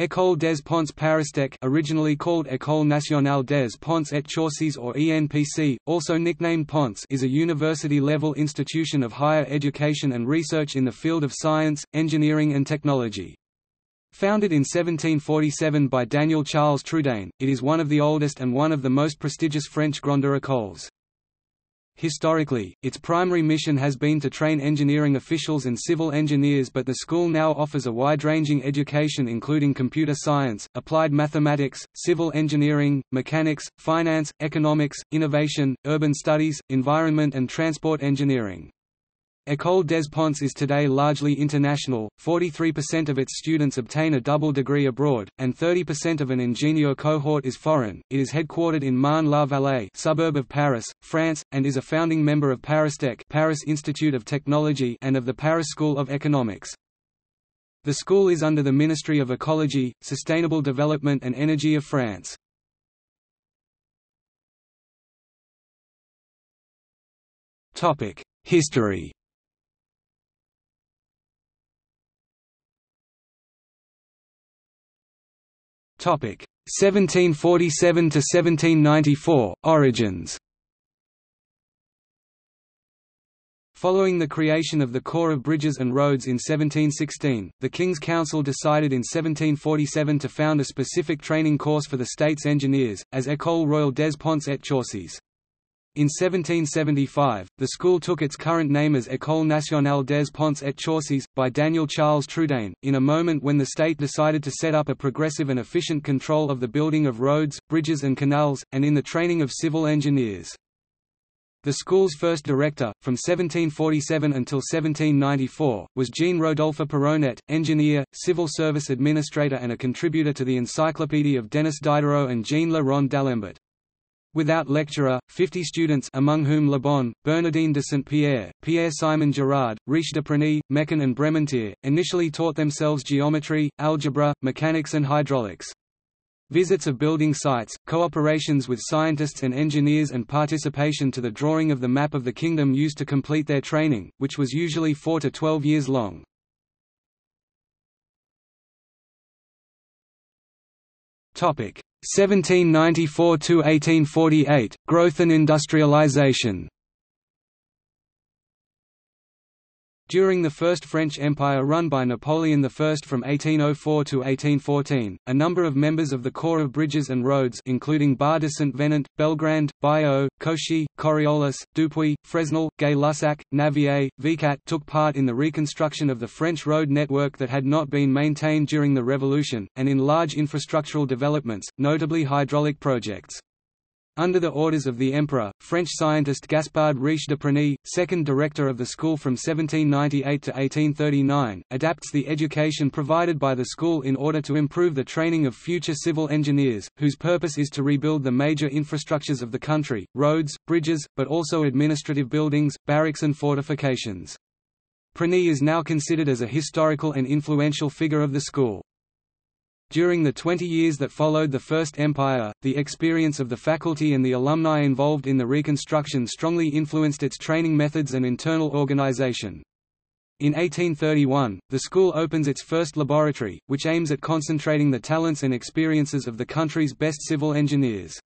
École des Ponts ParisTech, originally called École Nationale des Ponts et Chaussées or ENPC, also nicknamed Ponts, is a university-level institution of higher education and research in the field of science, engineering and technology. Founded in 1747 by Daniel Charles Trudaine, it is one of the oldest and one of the most prestigious French grande écoles. Historically, its primary mission has been to train engineering officials and civil engineers, but the school now offers a wide-ranging education including computer science, applied mathematics, civil engineering, mechanics, finance, economics, innovation, urban studies, environment and transport engineering. École des Ponts is today largely international. 43% of its students obtain a double degree abroad, and 30% of an ingénieur cohort is foreign. It is headquartered in Marne-la-Vallée, suburb of Paris, France, and is a founding member of ParisTech, Paris Institute of Technology, and of the Paris School of Economics. The school is under the Ministry of Ecology, Sustainable Development and Energy of France. Topic: History. Topic 1747 to 1794 origins. Following the creation of the Corps of Bridges and Roads in 1716, the King's Council decided in 1747 to found a specific training course for the state's engineers as École Royale des Ponts et Chaussées. In 1775, the school took its current name as École Nationale des Ponts et Chaussées, by Daniel Charles Trudaine, in a moment when the state decided to set up a progressive and efficient control of the building of roads, bridges and canals, and in the training of civil engineers. The school's first director, from 1747 until 1794, was Jean-Rodolphe Perronet, engineer, civil service administrator and a contributor to the Encyclopédie of Denis Diderot and Jean Le Rond d'Alembert. Without lecturer, 50 students among whom Le Bon, Bernardine de Saint-Pierre, Pierre-Simon Girard, Riche de Preny, Meckin and Brementier, initially taught themselves geometry, algebra, mechanics and hydraulics. Visits of building sites, cooperations with scientists and engineers and participation to the drawing of the map of the kingdom used to complete their training, which was usually 4 to 12 years long. Topic: 1794 to 1848 growth and industrialization. During the First French Empire run by Napoleon I from 1804 to 1814, a number of members of the Corps of Bridges and Roads including Bar de Saint-Venant, Belgrand, Bayeux, Cauchy, Coriolis, Dupuy, Fresnel, Gay-Lussac, Navier, Vicat took part in the reconstruction of the French road network that had not been maintained during the Revolution, and in large infrastructural developments, notably hydraulic projects. Under the orders of the Emperor, French scientist Gaspard Riche de Preny, second director of the school from 1798 to 1839, adapts the education provided by the school in order to improve the training of future civil engineers, whose purpose is to rebuild the major infrastructures of the country, roads, bridges, but also administrative buildings, barracks and fortifications. Preny is now considered as a historical and influential figure of the school. During the 20 years that followed the First Empire, the experience of the faculty and the alumni involved in the reconstruction strongly influenced its training methods and internal organization. In 1831, the school opens its first laboratory, which aims at concentrating the talents and experiences of the country's best civil engineers.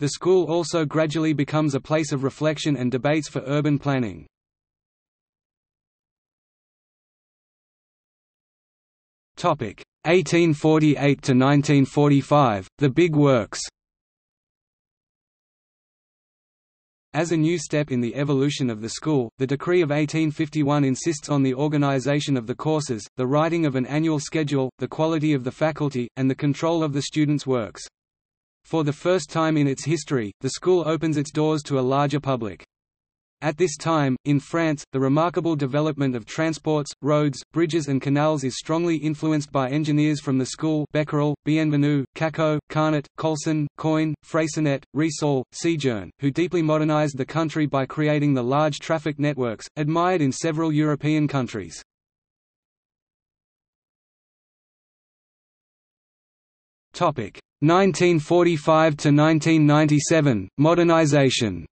The school also gradually becomes a place of reflection and debates for urban planning. Topic: 1848 to 1945, the big works. As a new step in the evolution of the school, the decree of 1851 insists on the organization of the courses, the writing of an annual schedule, the quality of the faculty, and the control of the students' works. For the first time in its history, the school opens its doors to a larger public. At this time, in France, the remarkable development of transports, roads, bridges and canals is strongly influenced by engineers from the school: Becquerel, Bienvenue, Cacot, Carnot, Colson, Coyne, Freycinet, Rissol, Sejourne, who deeply modernized the country by creating the large traffic networks, admired in several European countries. Topic: 1945 to 1997, modernization.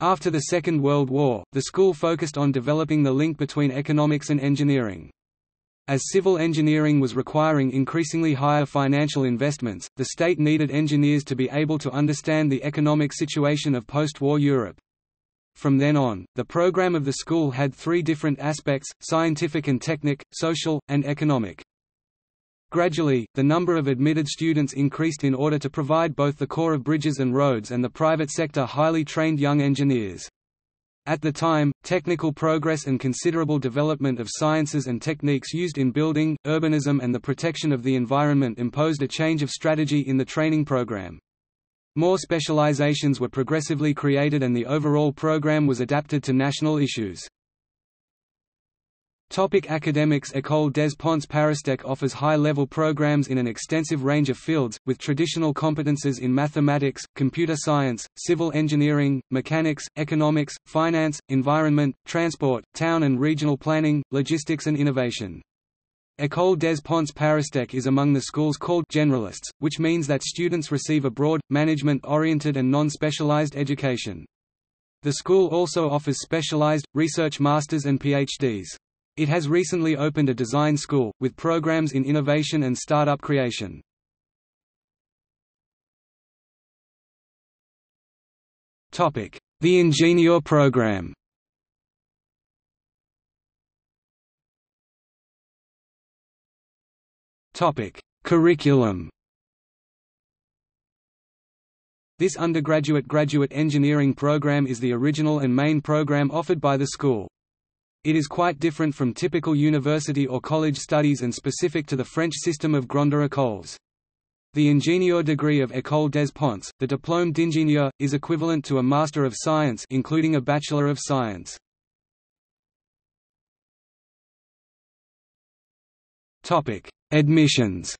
After the Second World War, the school focused on developing the link between economics and engineering. As civil engineering was requiring increasingly higher financial investments, the state needed engineers to be able to understand the economic situation of post-war Europe. From then on, the program of the school had three different aspects: scientific and technical, social, and economic. Gradually, the number of admitted students increased in order to provide both the Corps of Bridges and Roads and the private sector highly trained young engineers. At the time, technical progress and considerable development of sciences and techniques used in building, urbanism and the protection of the environment imposed a change of strategy in the training program. More specializations were progressively created and the overall program was adapted to national issues. Topic academics. École des Ponts ParisTech offers high-level programs in an extensive range of fields, with traditional competences in mathematics, computer science, civil engineering, mechanics, economics, finance, environment, transport, town and regional planning, logistics and innovation. École des Ponts ParisTech is among the schools called «generalists», which means that students receive a broad, management-oriented and non-specialized education. The school also offers specialized, research masters and PhDs. It has recently opened a design school, with programs in innovation and startup creation. The Ingenieur program. Curriculum. This undergraduate-graduate engineering program is the original and main program offered by the school. It is quite different from typical university or college studies and specific to the French system of grande écoles. The ingénieur degree of École des Ponts, the diplôme d'ingénieur, is equivalent to a Master of Science including a Bachelor of Science. Admissions.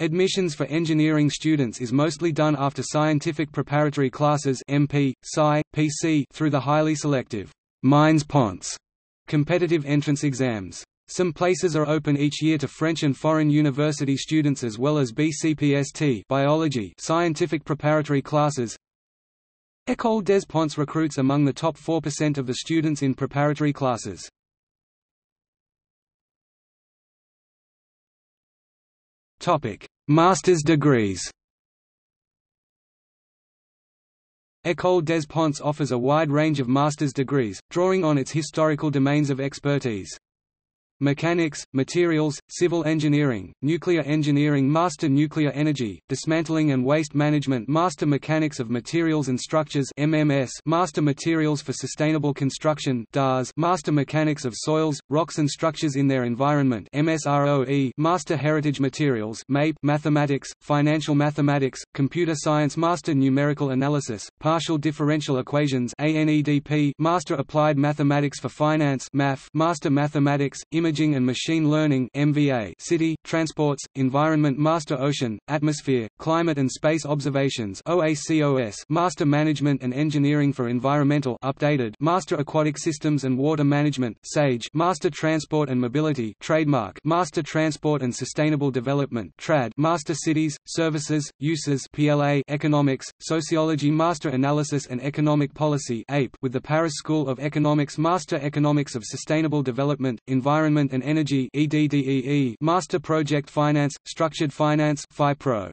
Admissions for engineering students is mostly done after scientific preparatory classes (MP, Sci, PC) through the highly selective Mines Ponts competitive entrance exams. Some places are open each year to French and foreign university students as well as BCPST biology scientific preparatory classes. École des Ponts recruits among the top 4% of the students in preparatory classes. Master's degrees. École des Ponts offers a wide range of master's degrees, drawing on its historical domains of expertise. Mechanics, materials, civil engineering, nuclear engineering Master Nuclear Energy, dismantling and waste management Master Mechanics of Materials and Structures MMS, Master Materials for Sustainable Construction DARS, Master Mechanics of Soils, Rocks and Structures in Their Environment MSROE, Master Heritage Materials MAPE, Mathematics, Financial Mathematics, Computer Science Master Numerical Analysis, Partial Differential Equations ANEDP, Master Applied Mathematics for Finance MAF, Master Mathematics, Imaging and Machine Learning MVA, City, Transports, Environment Master Ocean, Atmosphere, Climate and Space Observations OACOS, Master Management and Engineering for Environmental updated, Master Aquatic Systems and Water Management SAGE, Master Transport and Mobility trademark, Master Transport and Sustainable Development TRAD, Master Cities, Services, Uses PLA, Economics, Sociology Master Analysis and Economic Policy APE, with the Paris School of Economics Master Economics of Sustainable Development, Environment and Energy EDDEE, Master Project Finance, Structured Finance FIPRO.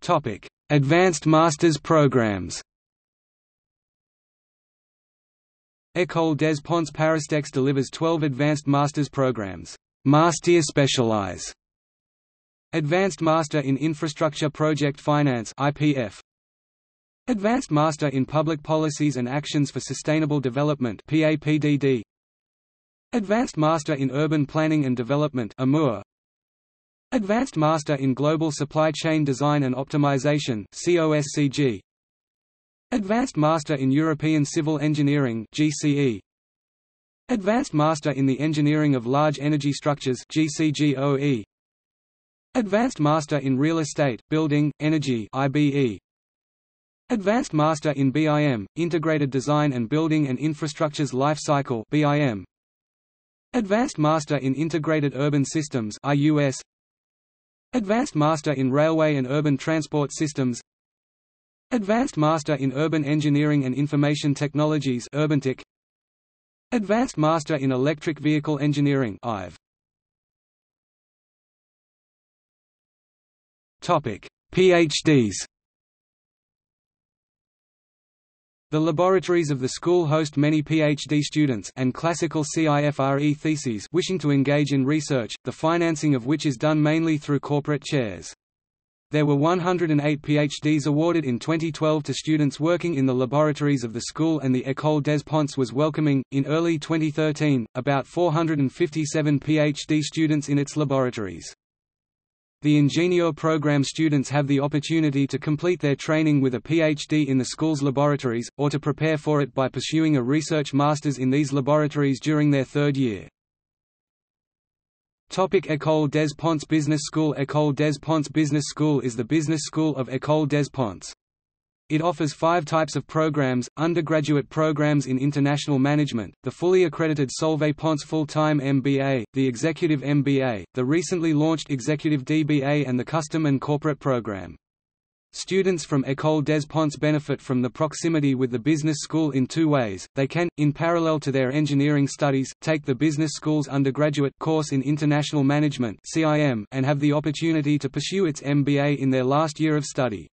Topic: Advanced Masters Programs. École des Ponts ParisTech delivers 12 advanced masters programs. Master Specialize. Advanced Master in Infrastructure Project Finance IPF. Advanced Master in Public Policies and Actions for Sustainable Development PAPDD. Advanced Master in Urban Planning and Development AMUR. Advanced Master in Global Supply Chain Design and Optimization COSCG. Advanced Master in European Civil Engineering GCE. Advanced Master in the Engineering of Large Energy Structures GCGOE. Advanced Master in Real Estate, Building, Energy IBE. Advanced Master in BIM, Integrated Design and Building and Infrastructure's Life Cycle BIM. Advanced Master in Integrated Urban Systems IUS. Advanced Master in Railway and Urban Transport Systems. Advanced Master in Urban Engineering and Information Technologies (UrbanTech). Advanced Master in Electric Vehicle Engineering (IVE). Topic: PhDs. The laboratories of the school host many PhD students and classical CIFRE theses wishing to engage in research, the financing of which is done mainly through corporate shares. There were 108 PhDs awarded in 2012 to students working in the laboratories of the school, and the École des Ponts was welcoming, in early 2013, about 457 PhD students in its laboratories. The Ingenieur program students have the opportunity to complete their training with a PhD in the school's laboratories, or to prepare for it by pursuing a research master's in these laboratories during their third year. École des Ponts Business School. École des Ponts Business School is the business school of École des Ponts. It offers 5 types of programs: undergraduate programs in international management, the fully accredited Solvay Ponts full-time MBA, the executive MBA, the recently launched executive DBA, and the custom and corporate program. Students from École des Ponts benefit from the proximity with the business school in 2 ways. They can, in parallel to their engineering studies, take the business school's undergraduate course in international management (CIM) and have the opportunity to pursue its MBA in their last year of study.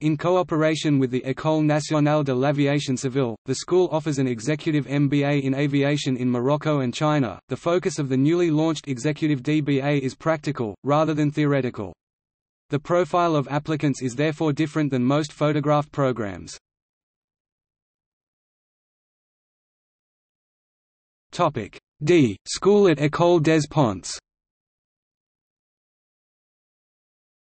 In cooperation with the École Nationale de l'Aviation Civile, the school offers an executive MBA in aviation in Morocco and China. The focus of the newly launched executive DBA is practical, rather than theoretical. The profile of applicants is therefore different than most photographed programs. Topic D. School at École des Ponts.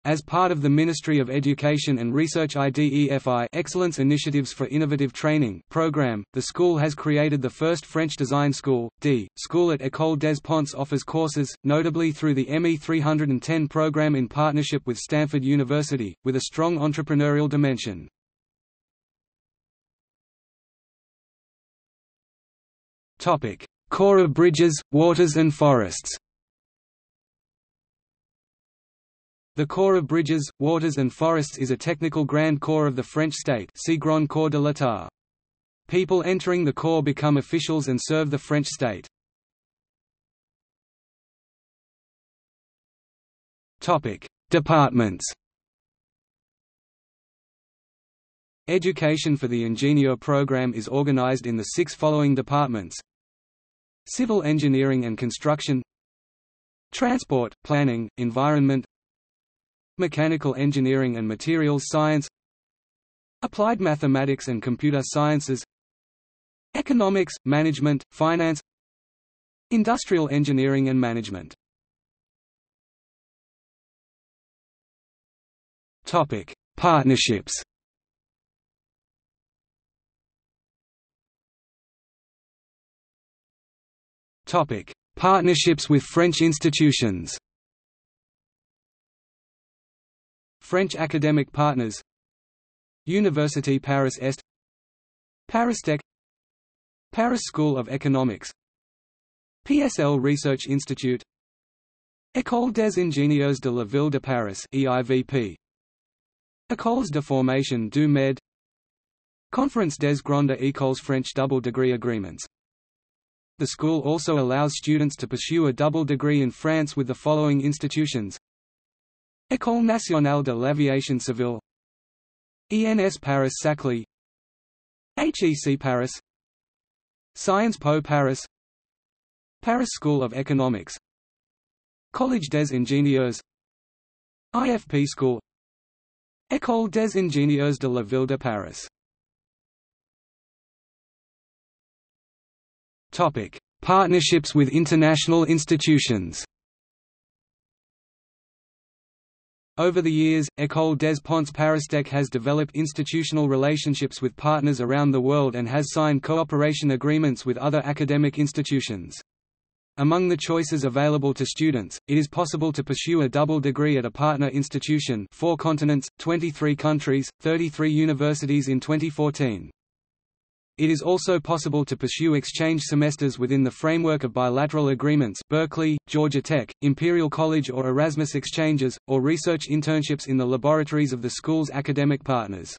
As part of the Ministry of Education and Research IDEFI Excellence Initiatives for Innovative Training program, the school has created the first French design school. D. School at École des Ponts offers courses, notably through the ME310 program in partnership with Stanford University, with a strong entrepreneurial dimension. Corps of Bridges, Waters and Forests. The Corps of Bridges, Waters and Forests is a technical Grand Corps of the French state. See Grand Corps de l'État. People entering the Corps become officials and serve the French state. Topic: Departments. Education for the Ingenieur program is organized in the 6 following departments: Civil Engineering and Construction, Transport, Planning, Environment, Mechanical Engineering and Materials Science, Applied Mathematics and Computer Sciences, Economics, Management, Finance, Industrial Engineering and Management. Topic: Partnerships. Topic: Partnerships with French institutions. French academic partners: Université Paris-Est, ParisTech, Paris School of Economics, PSL Research Institute, École des Ingenieurs de la Ville de Paris (EIVP), Écoles de Formation du Med, Conférence des Grandes Écoles. French double degree agreements. The school also allows students to pursue a double degree in France with the following institutions: École Nationale de l'Aviation Civile, ENS Paris-Saclay, HEC Paris, Sciences Po Paris, Paris School of Economics, Collège des Ingénieurs, IFP School, École des Ingénieurs de la Ville de Paris. Topic: Partnerships with international institutions. Over the years, École des Ponts ParisTech has developed institutional relationships with partners around the world and has signed cooperation agreements with other academic institutions. Among the choices available to students, it is possible to pursue a double degree at a partner institution. 4 continents, 23 countries, 33 universities in 2014. It is also possible to pursue exchange semesters within the framework of bilateral agreements: Berkeley, Georgia Tech, Imperial College, or Erasmus exchanges, or research internships in the laboratories of the school's academic partners.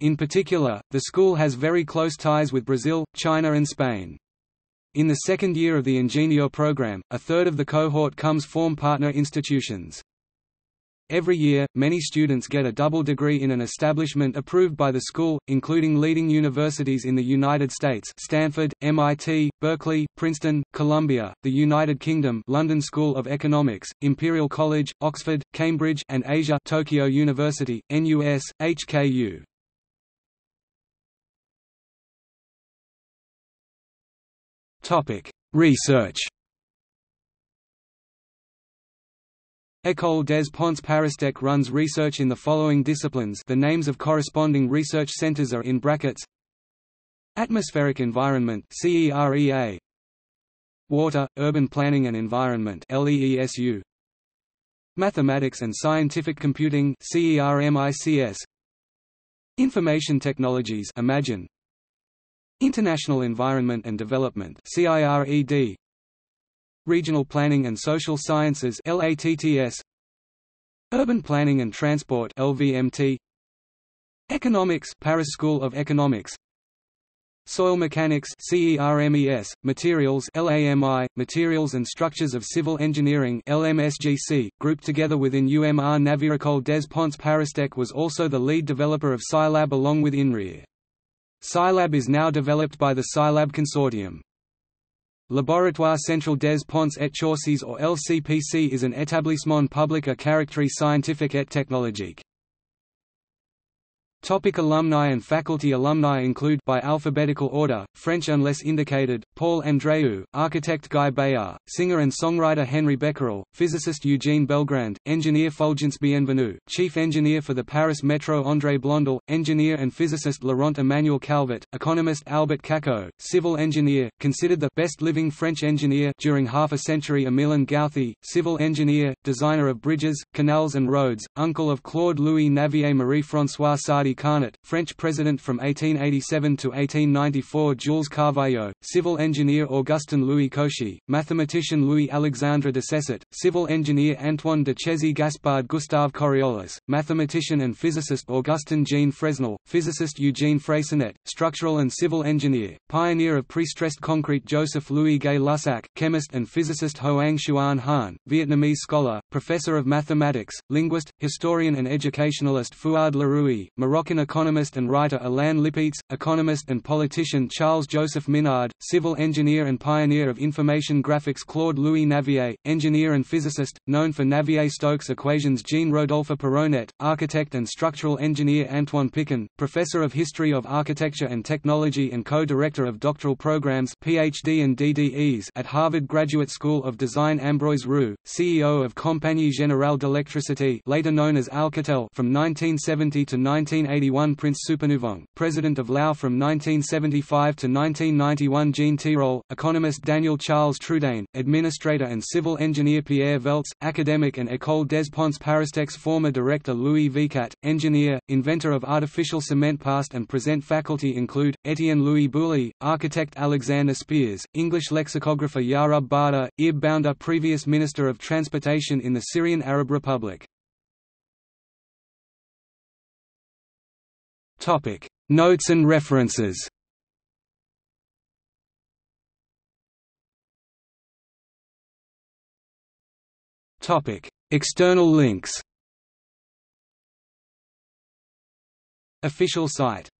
In particular, the school has very close ties with Brazil, China and Spain. In the second year of the Engenho program, a third of the cohort comes form partner institutions. Every year, many students get a double degree in an establishment approved by the school, including leading universities in the United States: Stanford, MIT, Berkeley, Princeton, Columbia, the United Kingdom, London School of Economics, Imperial College, Oxford, Cambridge, and Asia, Tokyo University, NUS, HKU. Research. École des Ponts ParisTech runs research in the following disciplines. The names of corresponding research centers are in brackets: Atmospheric Environment (CEREA), Water, Urban Planning and Environment (LEESU), Mathematics and Scientific Computing (CERMICS), Information Technologies (IMAGIN), International Environment and Development (CIRED), Regional Planning and Social Sciences (LATTS), Urban Planning and Transport (LVMT), Economics (Paris School of Economics), Soil Mechanics (CERMES), Materials (LAMI), Materials and Structures of Civil Engineering (LMSGC), grouped together within UMR Navier. École des Ponts ParisTech was also the lead developer of Scilab along with INRIA. Scilab is now developed by the Scilab Consortium. Laboratoire Central des Ponts et Chaussées or LCPC is an établissement public à caractère scientifique et technologique. Topic alumni and faculty. Alumni include, by alphabetical order, French unless indicated, Paul Andréu, architect Guy Bayard, singer and songwriter Henri Becquerel, physicist Eugène Belgrand, engineer Fulgence Bienvenue, chief engineer for the Paris Metro André Blondel, engineer and physicist Laurent Emmanuel Calvert, economist Albert Caco, civil engineer, considered the best living French engineer during half a century, Emilien Gauthier, civil engineer, designer of bridges, canals and roads, uncle of Claude-Louis Navier. Marie-François Sardi Carnot, French president from 1887 to 1894. Jules Carvalho, civil engineer. Augustin Louis Cauchy, mathematician. Louis-Alexandre de Sesset, civil engineer. Antoine de Chezy Gaspard Gustave Coriolis, mathematician and physicist. Augustin Jean Fresnel, physicist. Eugène Freycinet, structural and civil engineer, pioneer of pre-stressed concrete. Joseph Louis Gay-Lussac, chemist and physicist. Hoang Xuan Han, Vietnamese scholar, professor of mathematics, linguist, historian and educationalist. Fouad Larouille, Moroccan economist and writer. Alain Lipitz, economist and politician. Charles-Joseph Minard, civil engineer and pioneer of information graphics. Claude-Louis Navier, engineer and physicist, known for Navier-Stokes equations. Jean-Rodolphe Perronet, architect and structural engineer. Antoine Picken, professor of history of architecture and technology and co-director of doctoral programs (PhD and DDEs) at Harvard Graduate School of Design. Ambroise Roux, CEO of Compagnie Générale d'Électricité, later known as Alcatel, from 1970 to 1981. Prince Souphanouvong, president of Lao from 1975 to 1991. Jean Tirole, economist. Daniel Charles Trudaine, administrator and civil engineer. Pierre Veltz, academic and École des Ponts ParisTech's former director. Louis Vicat, engineer, inventor of artificial cement. Past and present faculty include, Etienne Louis Bouley, architect. Alexander Spears, English lexicographer. Yarub Bada, Ib Bounder, previous Minister of Transportation in the Syrian Arab Republic. Topic: Notes and references. Topic: External links. Official site.